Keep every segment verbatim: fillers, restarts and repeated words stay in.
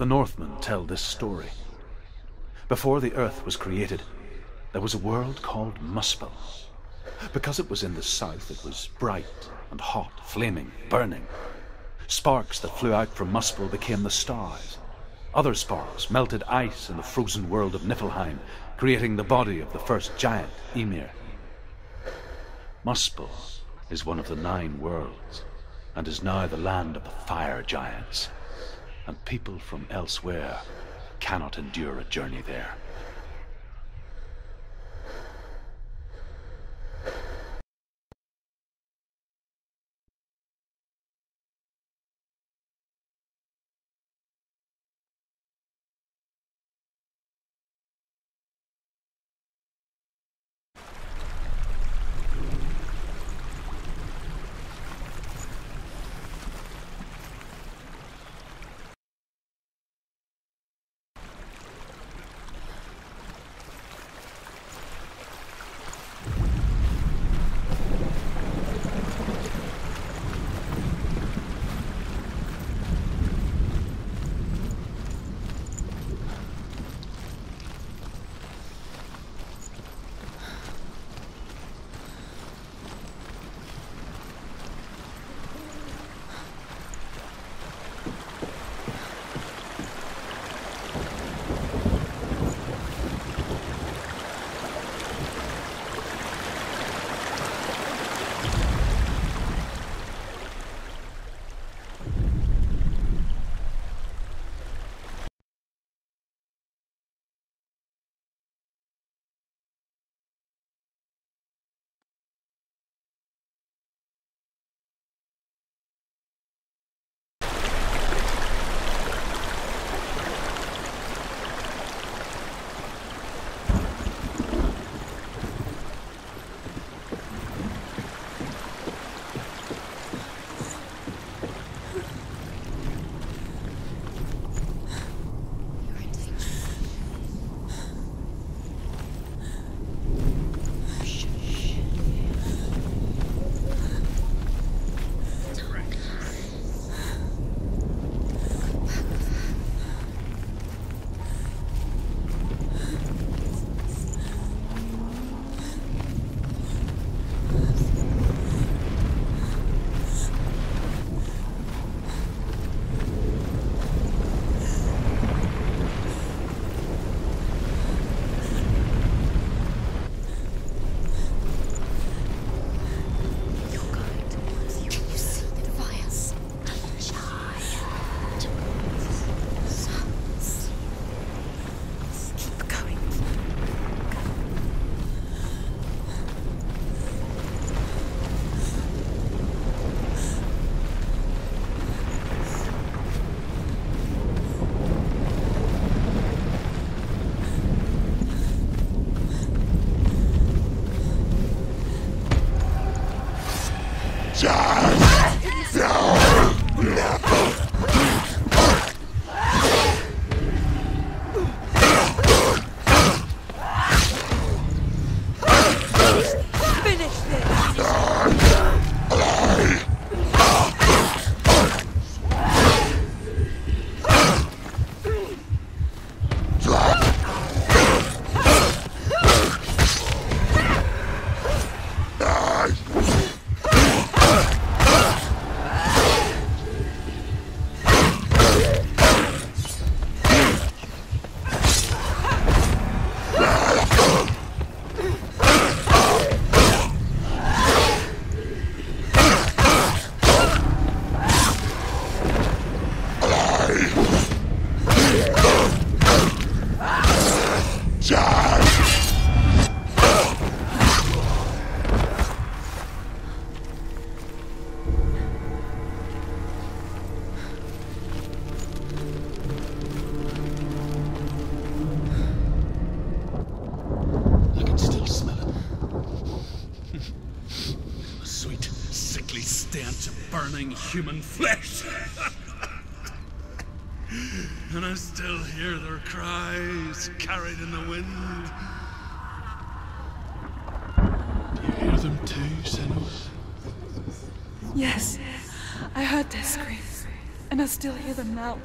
The Northmen tell this story. Before the Earth was created, there was a world called Muspel. Because it was in the south, it was bright and hot, flaming, burning. Sparks that flew out from Muspel became the stars. Other sparks melted ice in the frozen world of Niflheim, creating the body of the first giant, Ymir. Muspel is one of the nine worlds, and is now the land of the fire giants. And people from elsewhere cannot endure a journey there. Human flesh. And I still hear their cries carried in the wind. Do you hear them too, Senua? Yes, I heard their screams, and I still hear them now.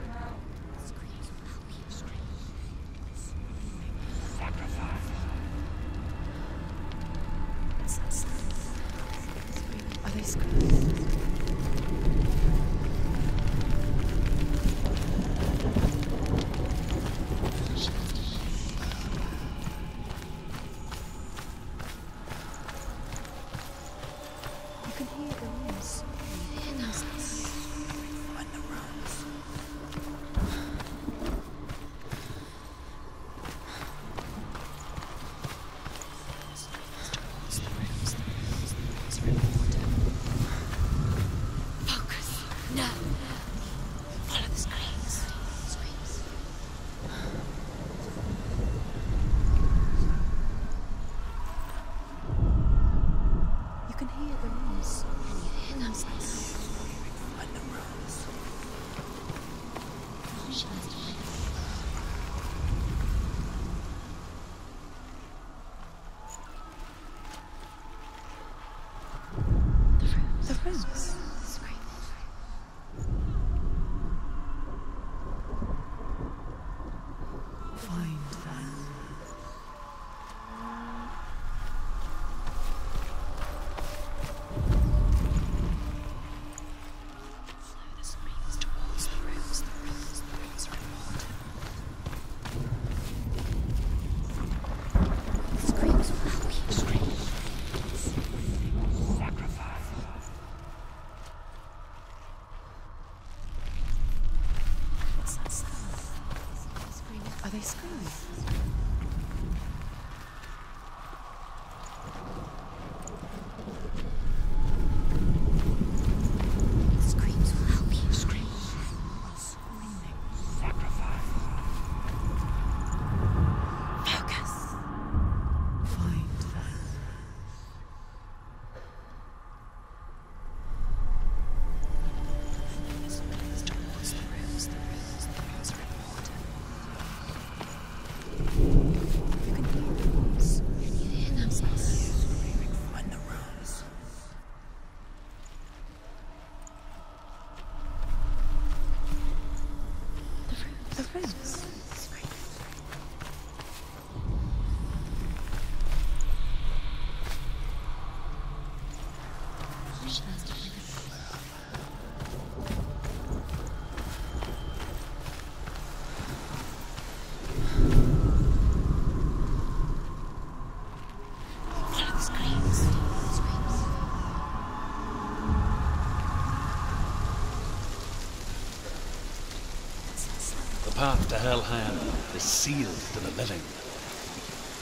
The Helheim is sealed to the living,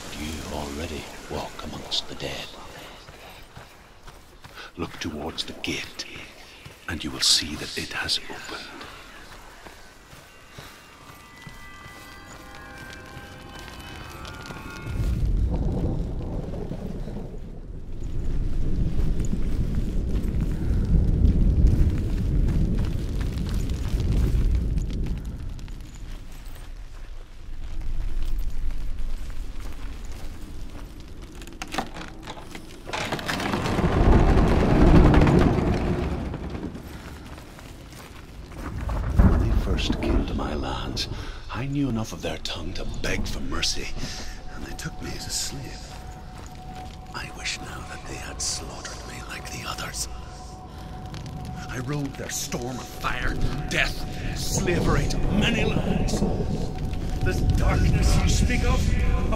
but you already walk amongst the dead. Look towards the gate, and you will see that it has opened. Of their tongue to beg for mercy, and they took me as a slave. I wish now that they had slaughtered me like the others. I rode their storm of fire, death, slavery to many lands. This darkness you speak of?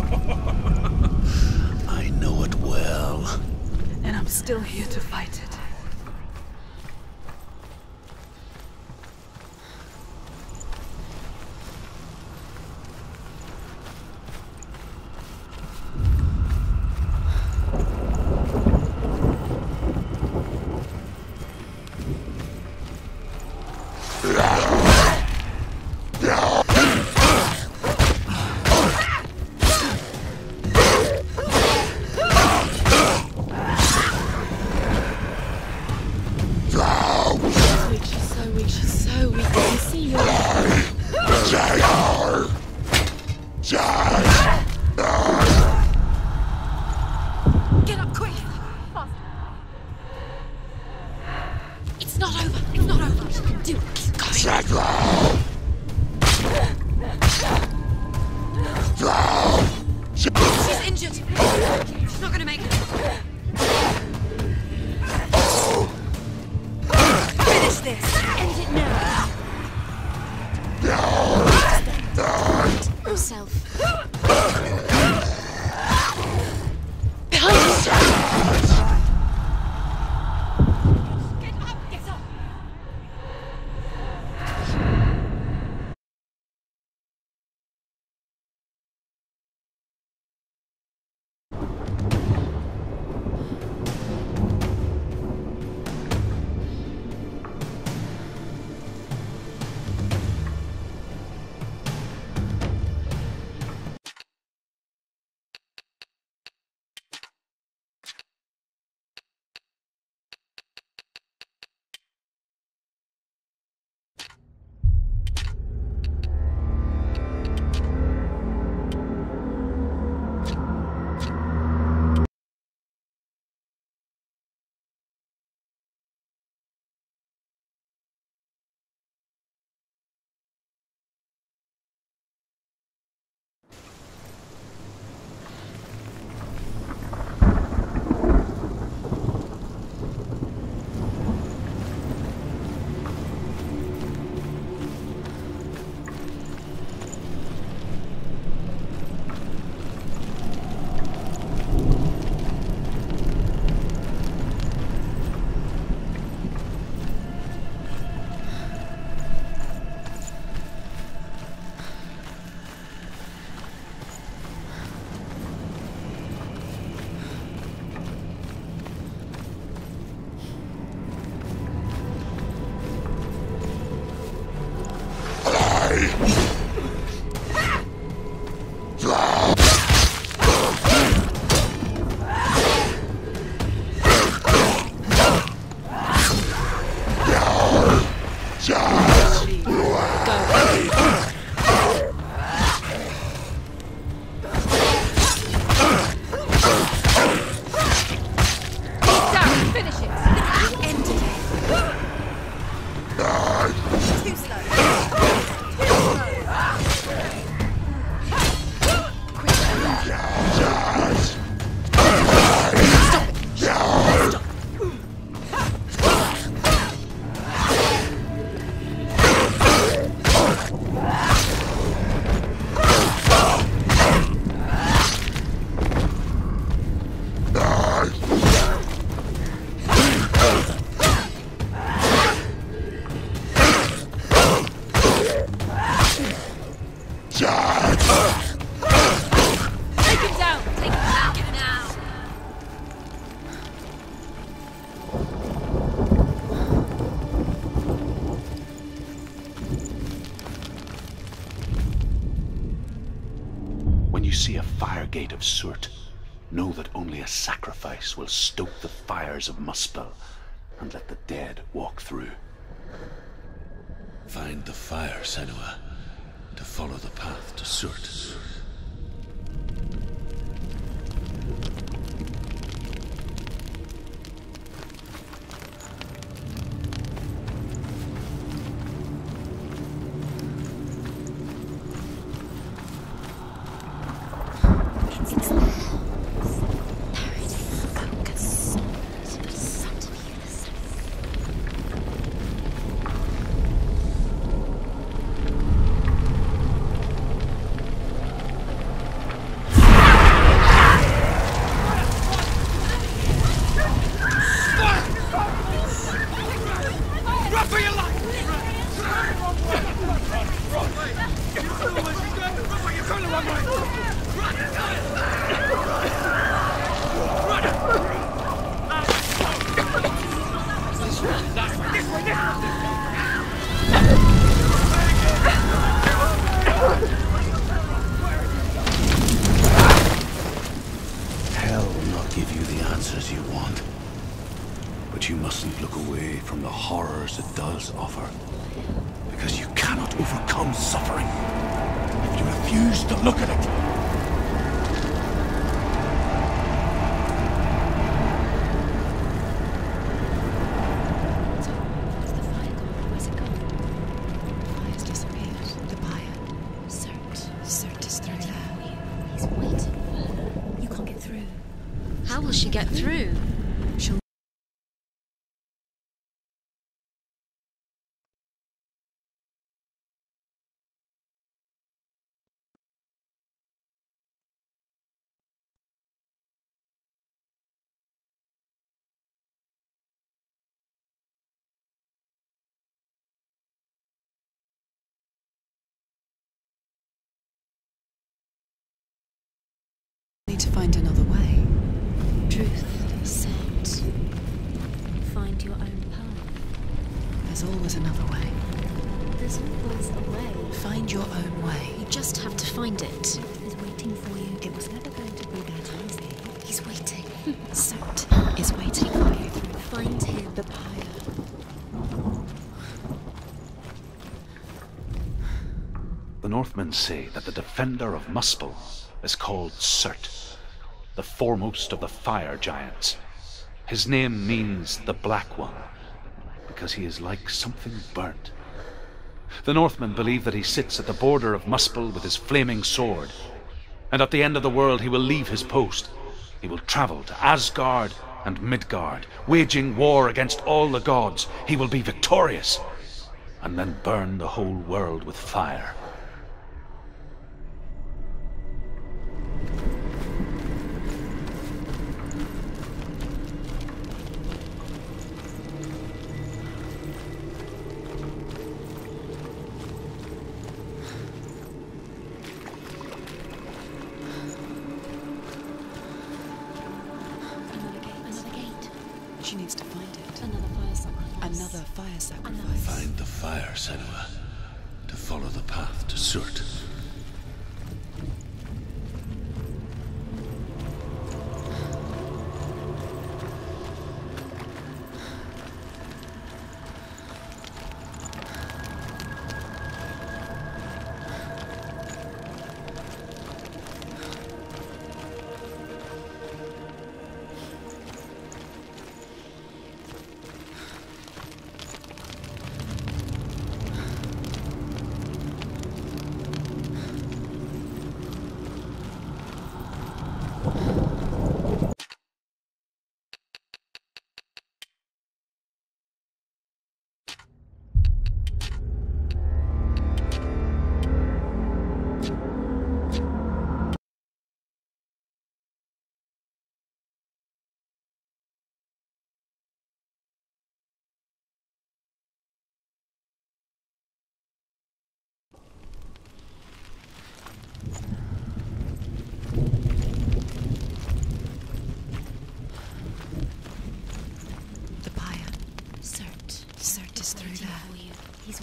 I know it well. And I'm still here to fight it. She's injured. She's not gonna make it. Oh. When you see a fire gate of Surt, know that only a sacrifice will stoke the fires of Muspel, and let the dead walk through. Find the fire, Senua, to follow the path to Surt. To find another way. Truth set. Find your own path. There's always another way. There's always a way. Find your own way. You just have to find it. He's waiting for you. It was never going to be that easy. He's waiting. Surt is waiting for you. Find him. The pyre. The Northmen say that the defender of Muspel is called Surt, the foremost of the fire giants. His name means the Black One, because he is like something burnt. The Northmen believe that he sits at the border of Muspel with his flaming sword, and at the end of the world he will leave his post. He will travel to Asgard and Midgard, waging war against all the gods. He will be victorious, and then burn the whole world with fire.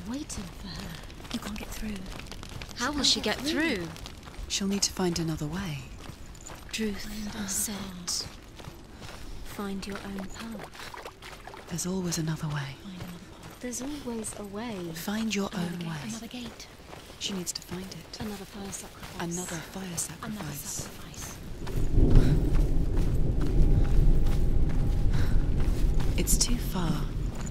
waiting for her. You can't get through. How will she get through? She'll need to find another way. Truth said, find your own path. There's always another way. There's always a way. Find your another own gate. way. Another gate. She needs to find it. Another fire sacrifice. Another fire sacrifice. Another sacrifice. It's too far.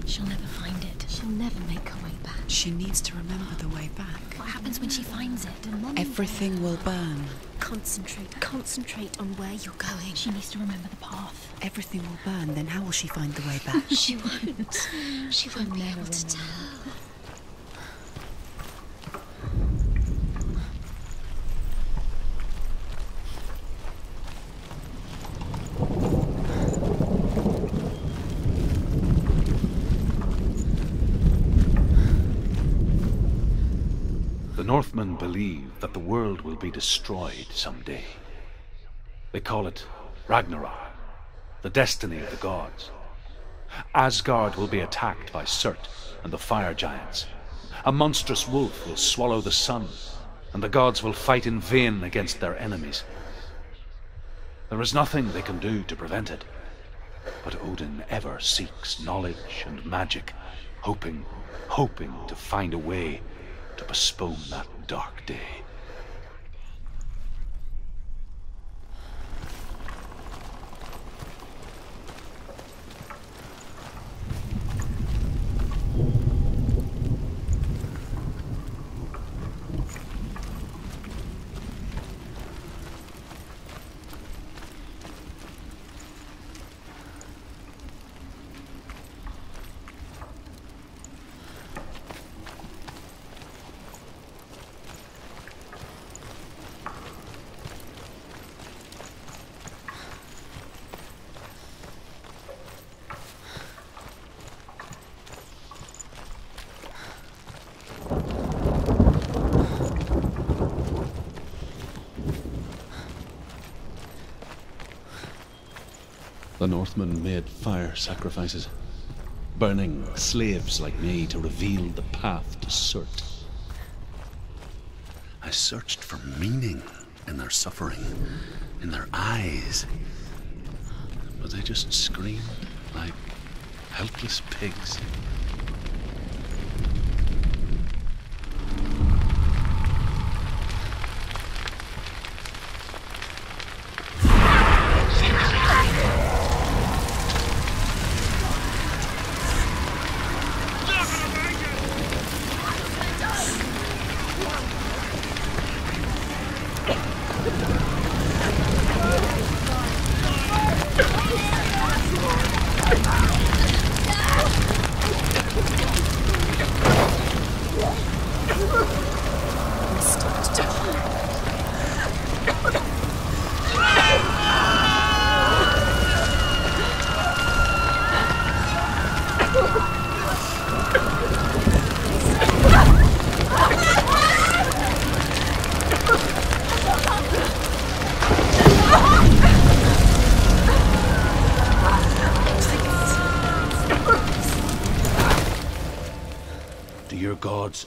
She'll never find it. She'll never make her way back. She needs to remember the way back. What happens when she finds it? Everything will burn. Concentrate. Concentrate on where you're going. She needs to remember the path. Everything will burn, then how will she find the way back? She won't. She won't be able to tell. Northmen believe that the world will be destroyed someday. They call it Ragnarok, the destiny of the gods. Asgard will be attacked by Surt and the fire giants. A monstrous wolf will swallow the sun, and the gods will fight in vain against their enemies. There is nothing they can do to prevent it, but Odin ever seeks knowledge and magic, hoping, hoping to find a way to postpone that dark day. The Northmen made fire sacrifices, burning slaves like me to reveal the path to Surt. I searched for meaning in their suffering, in their eyes, but they just screamed like helpless pigs.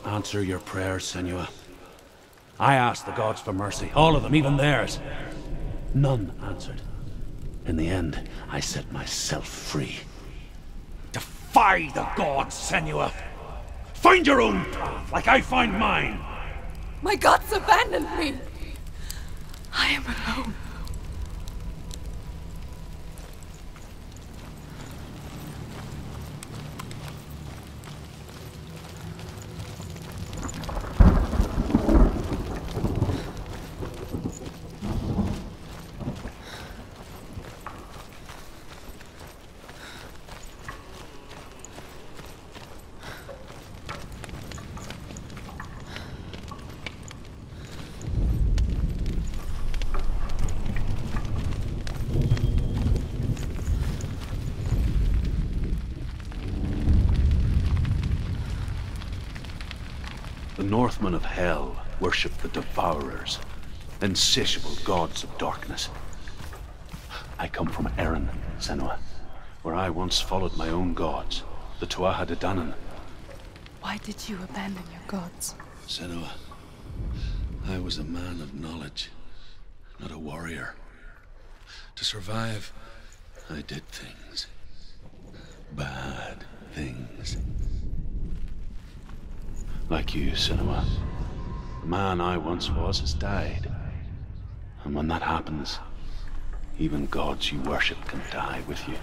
Answer your prayers, Senua. I asked the gods for mercy, all of them, even theirs. None answered. In the end, I set myself free. Defy the gods, Senua! Find your own path, like I find mine! My gods abandoned me! I am alone. The Northmen of Hell worship the Devourers, insatiable gods of darkness. I come from Erin, Senua, where I once followed my own gods, the Tuatha de Danann. Why did you abandon your gods? Senua, I was a man of knowledge, not a warrior. To survive, I did things. Bad things. Like you, Senua. The man I once was has died. And when that happens, even gods you worship can die with you.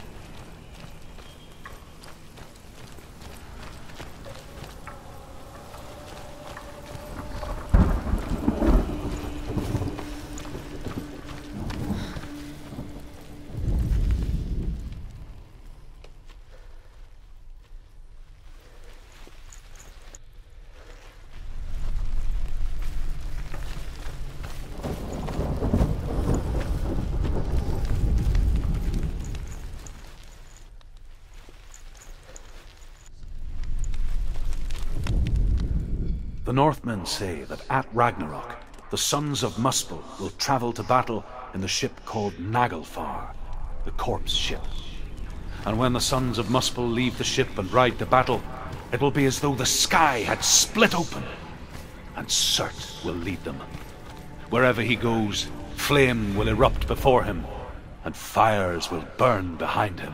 The Northmen say that at Ragnarok, the sons of Muspel will travel to battle in the ship called Naglfar, the corpse ship. And when the sons of Muspel leave the ship and ride to battle, it will be as though the sky had split open, and Surt will lead them. Wherever he goes, flame will erupt before him, and fires will burn behind him.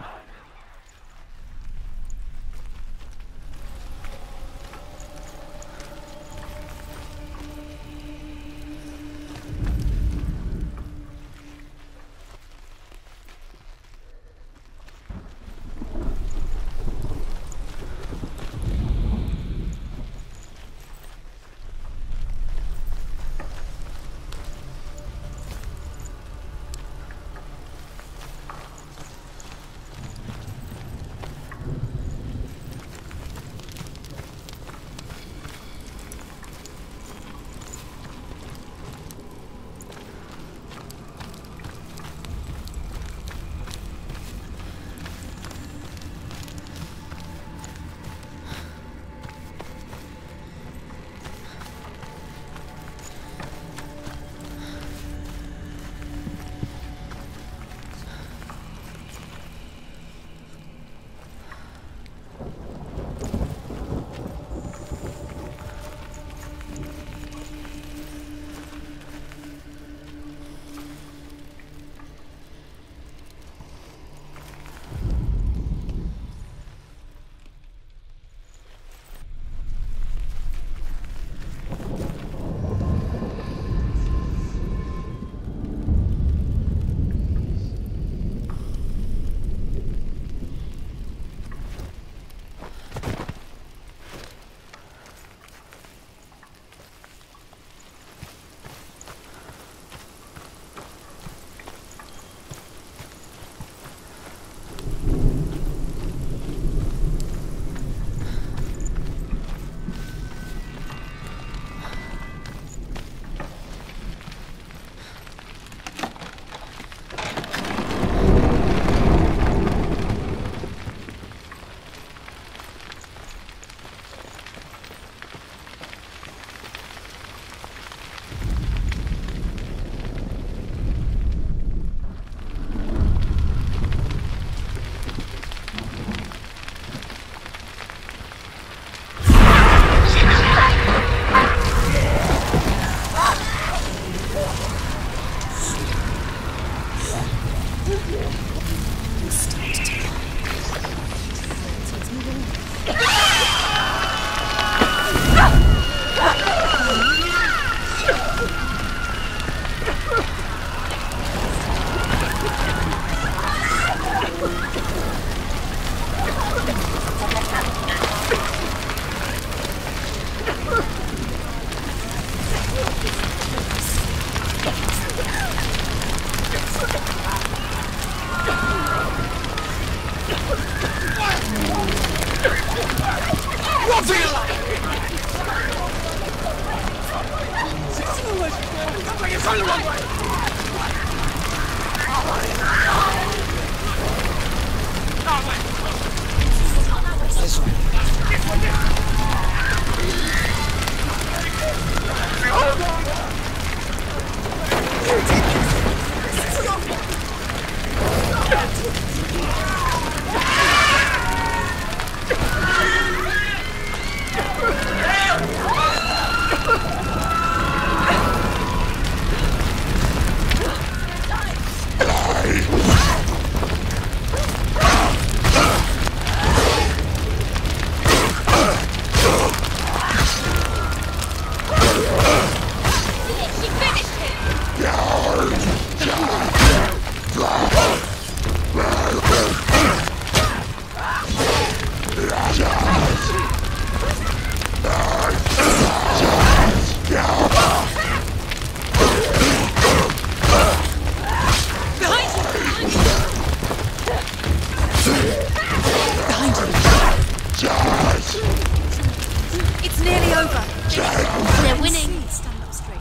They're winning. Stand up straight.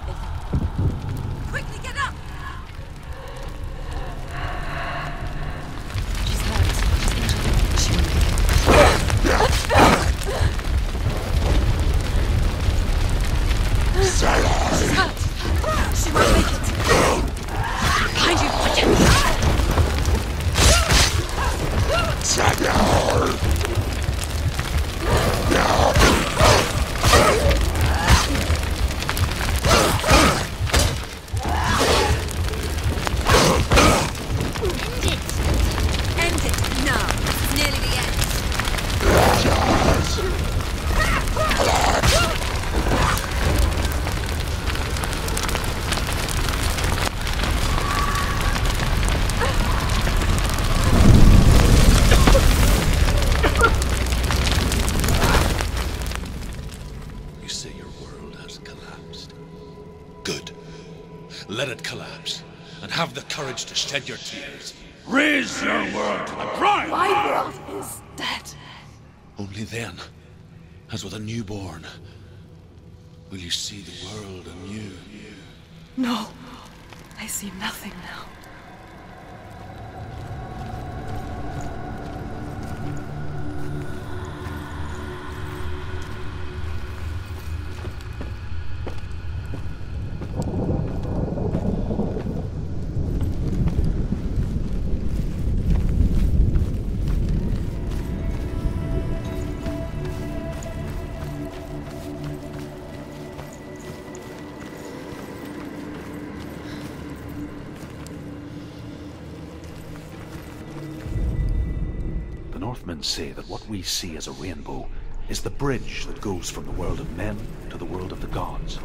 Quickly get up. She's hurt. She's injured. She She's hurt. She won't make it. Behind you, watch it. No. To shed your tears. Raise your world to the bride! My world is dead. Only then, as with a newborn, will you see the world anew. No, I see nothing now. Say that what we see as a rainbow is the bridge that goes from the world of men to the world of the gods.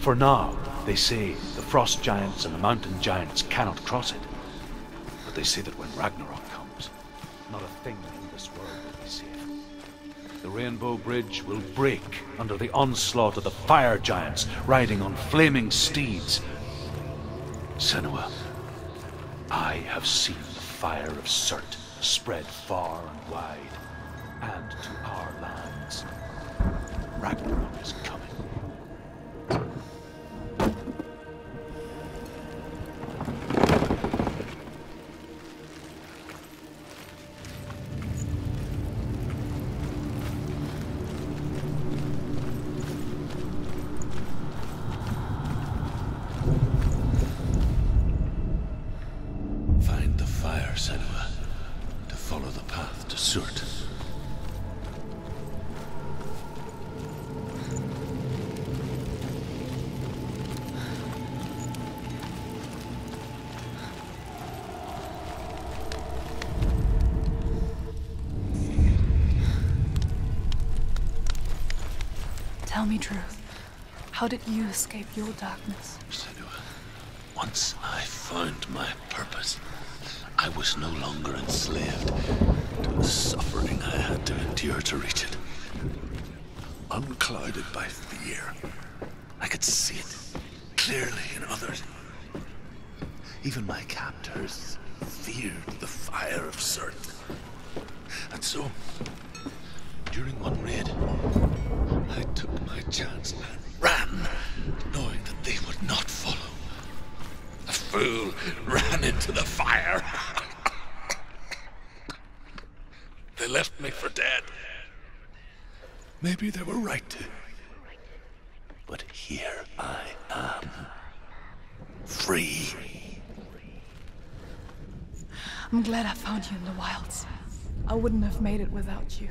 For now, they say the frost giants and the mountain giants cannot cross it. But they say that when Ragnarok comes, not a thing in this world will be safe. The rainbow bridge will break under the onslaught of the fire giants riding on flaming steeds. Senua, I have seen the fire of Surt spread far and wide, and to our lands. Ragnarok is coming. Find the fire, Senua. Follow the path to Surt. Tell me truth. How did you escape your darkness? Senua, once I found my purpose, I was no longer enslaved to the suffering I had to endure to reach it. Unclouded by fear, I could see it clearly in others. Even my captors feared the fire of Surt. And so, during one raid, I took my chance and ran, knowing that they would not follow. The fool ran into the fire. They left me for dead. Maybe they were right to. But here I am. Free. I'm glad I found you in the wilds. I wouldn't have made it without you.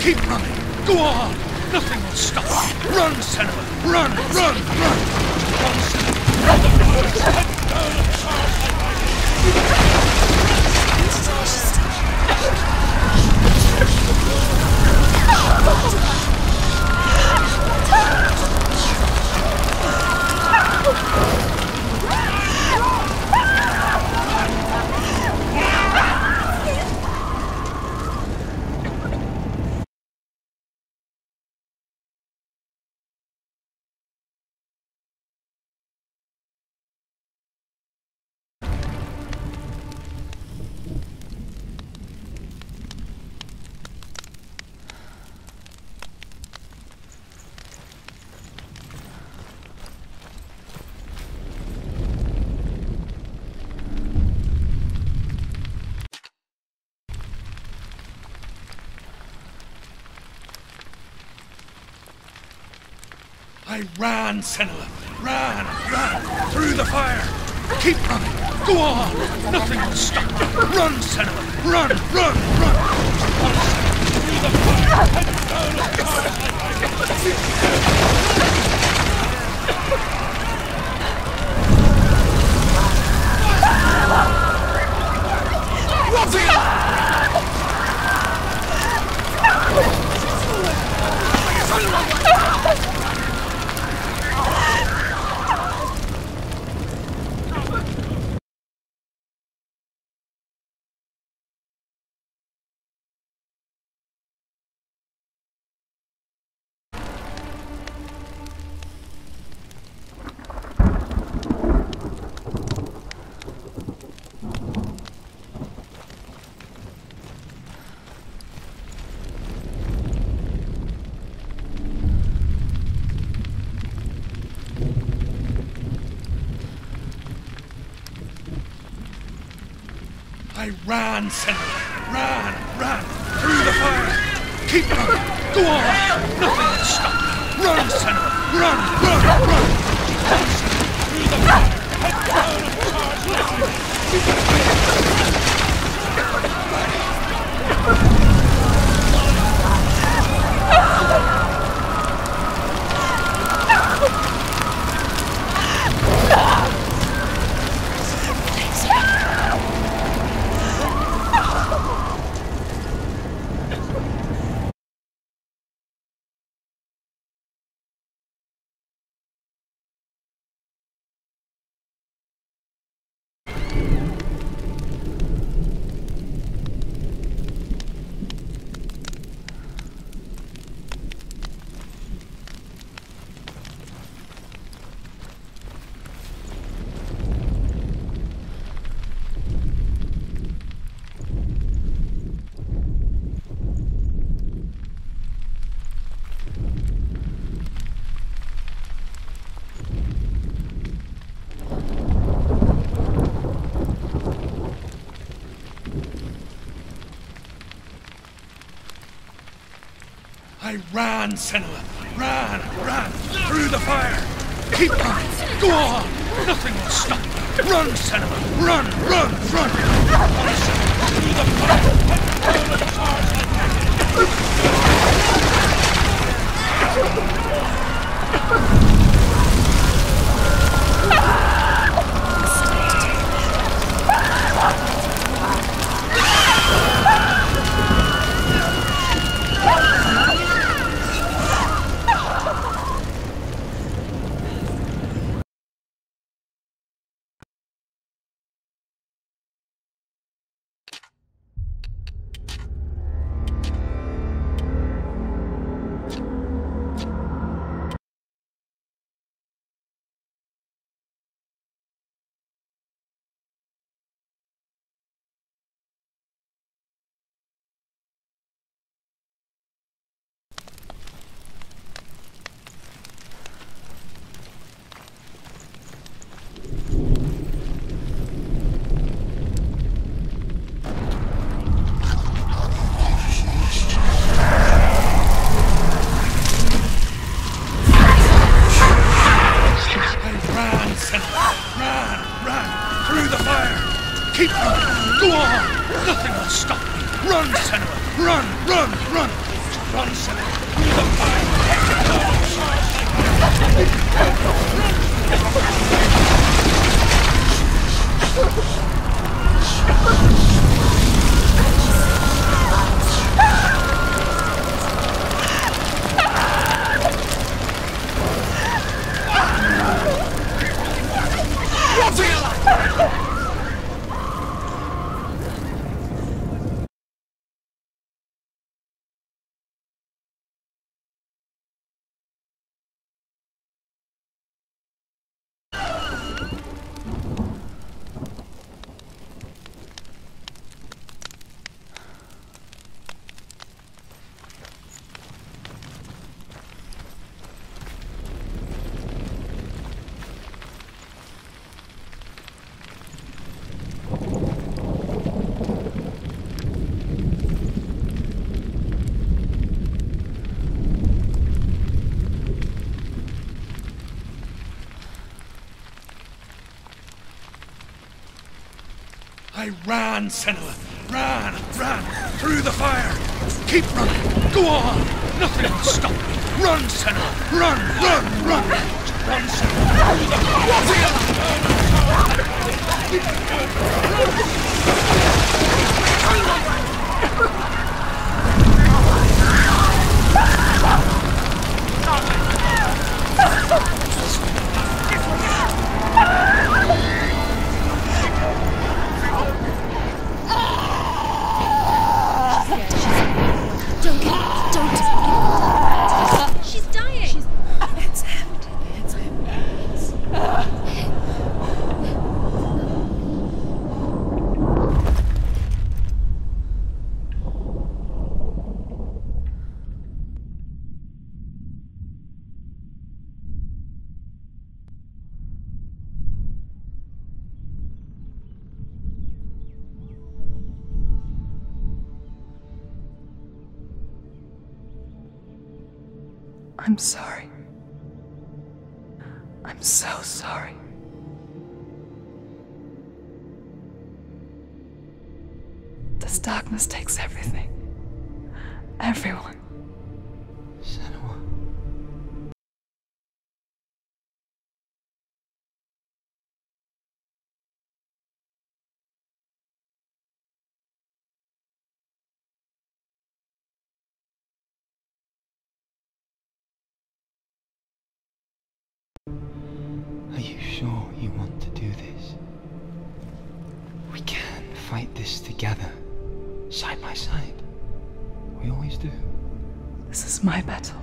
Keep running! Go on! Nothing will stop you! Run, Senua! Run! Run! Run! Run, Senua! Run! I ran, Senua! Ran! Ran! Through the fire! Keep running! Go on! Nothing will stop you! Run, Senua! Run! Run! Run! Through the fire! Head down as far as I like it! What's it? I ran, Senua! Ran! Ran! Through the fire! Keep running! Go on! Nothing will stop you! Run, Senua! Run! Run! Run! Through the fire! Head down and charge lightning! I ran, Senua! Ran! Ran! Through the fire! Keep running! Go on! Nothing will stop you! Run, Senua! Run! Run! Run! Through the fire! Go on! Nothing will stop me! Run, Senua! Run! Run! Run! I ran, Senua! Ran! Ran! Through the fire! Keep running! Go on! Nothing can stop me! Run, Senua! Run! Run! Run! Run, Senua! I'm sorry. I'm so sorry. This darkness takes everything. Everyone. Senua. Together, side by side. We always do. This is my battle.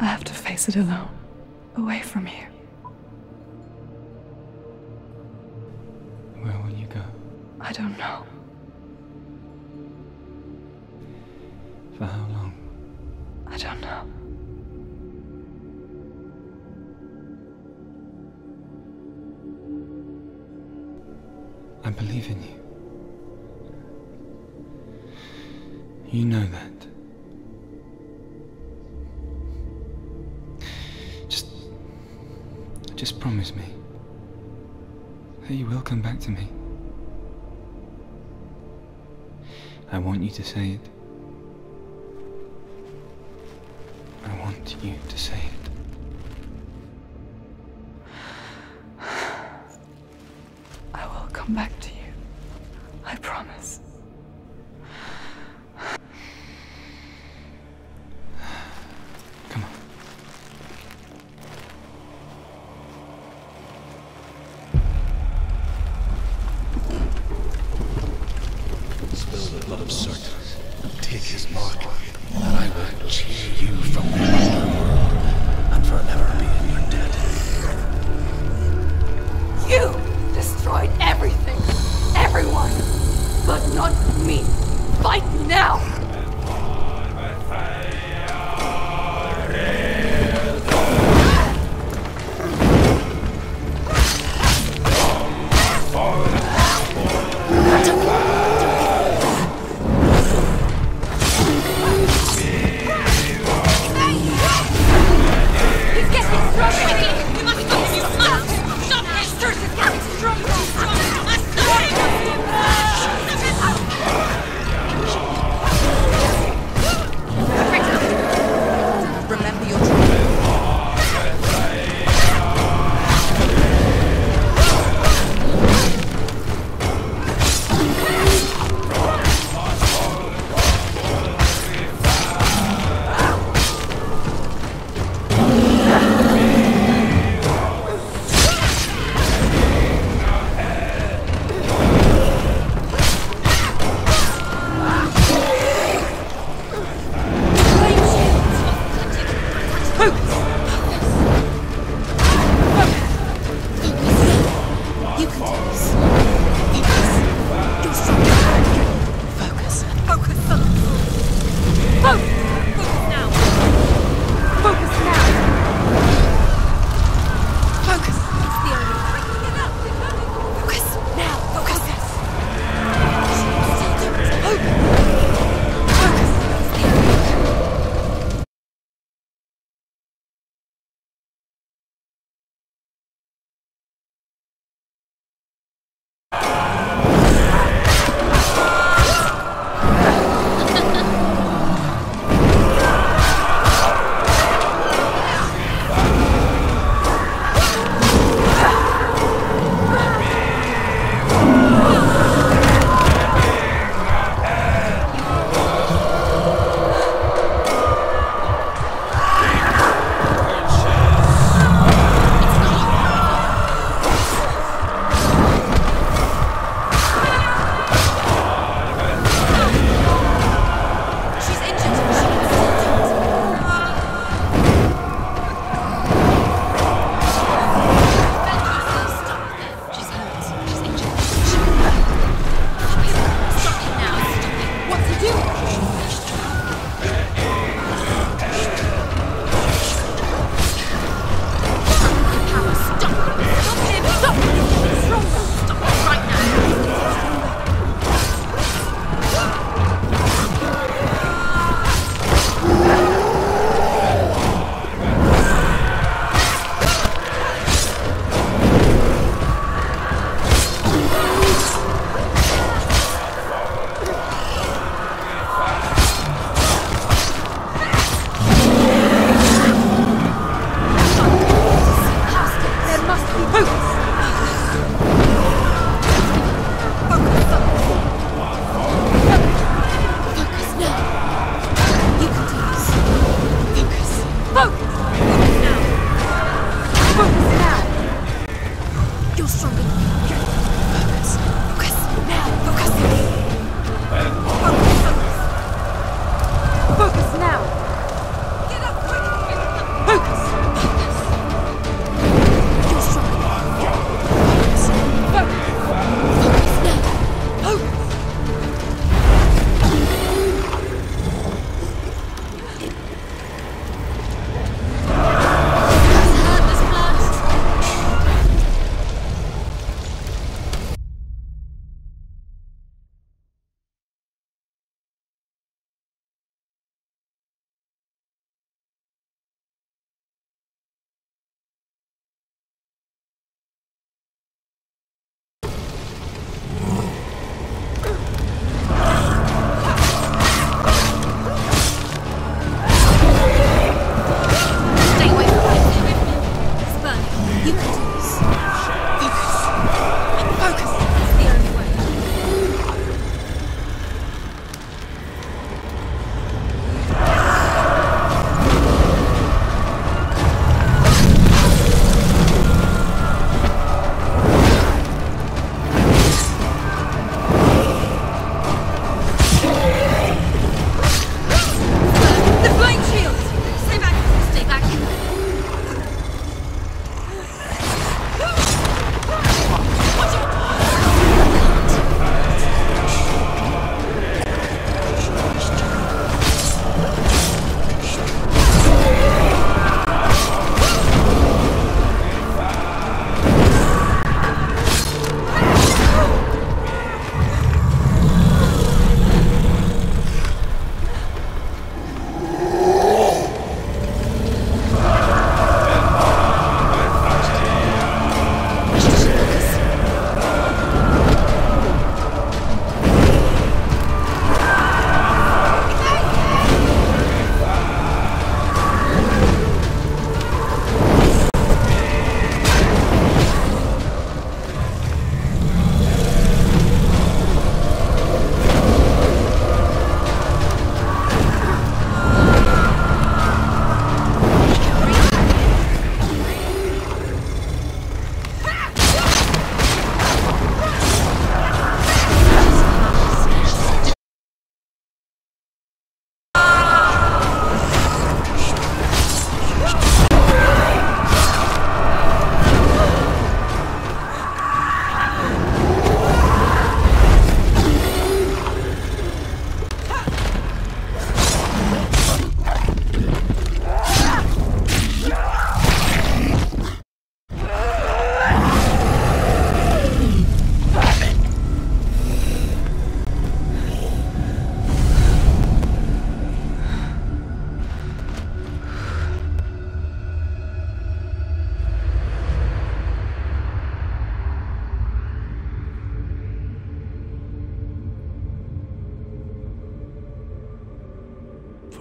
I have to face it alone, away from here. Where will you go? I don't know. For how long? I don't know. I believe in you. You know that. Just promise me that you will come back to me. I want you to say it. I want you to say it. I will come back to you. I promise. blood of Surt. Take his mark, and I will cheer you from the underworld and forever be in your debt. You destroyed everything, everyone, but not me. Fight now! Perfect.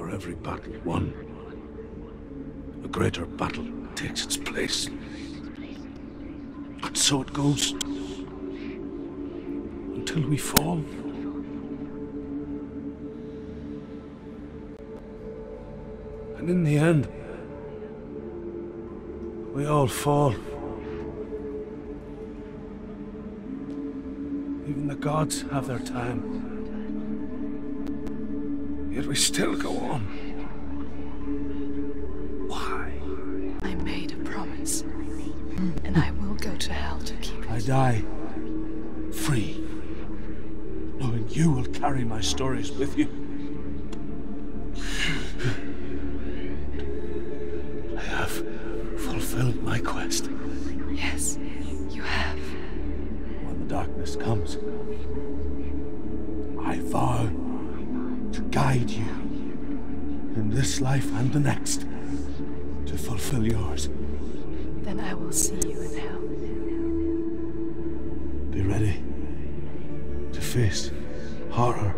for every battle won, a greater battle takes its place. And so it goes, until we fall. And in the end, we all fall. Even the gods have their time. Yet we still go on. Why? I made a promise, and I will go to hell to keep it. I die free, knowing you will carry my stories with you. My quest. Yes, you have. When the darkness comes, I vow to guide you in this life and the next to fulfill yours. Then I will see you in hell. Be ready to face horror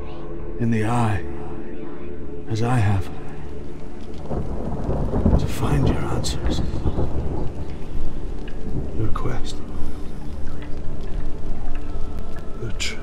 in the eye, as I have, to find your answers. Your quest. Your truth.